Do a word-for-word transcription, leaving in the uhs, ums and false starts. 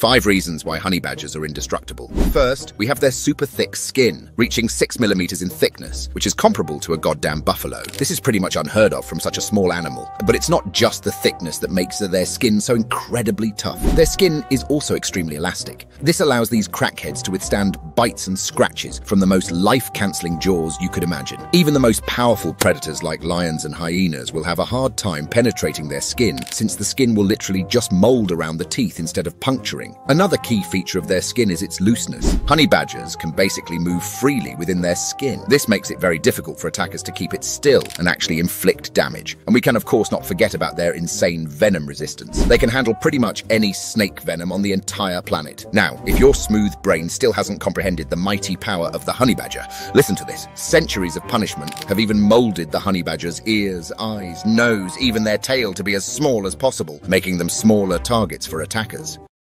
Five reasons why honey badgers are indestructible. First, we have their super thick skin, reaching six millimeters in thickness, which is comparable to a goddamn buffalo. This is pretty much unheard of from such a small animal. But it's not just the thickness that makes their skin so incredibly tough. Their skin is also extremely elastic. This allows these crackheads to withstand bites and scratches from the most life-cancelling jaws you could imagine. Even the most powerful predators like lions and hyenas will have a hard time penetrating their skin, since the skin will literally just mold around the teeth instead of puncturing. Another key feature of their skin is its looseness. Honey badgers can basically move freely within their skin. This makes it very difficult for attackers to keep it still and actually inflict damage. And we can of course not forget about their insane venom resistance. They can handle pretty much any snake venom on the entire planet. Now, if your smooth brain still hasn't comprehended the mighty power of the honey badger, listen to this. Centuries of punishment have even molded the honey badger's ears, eyes, nose, even their tail to be as small as possible, making them smaller targets for attackers.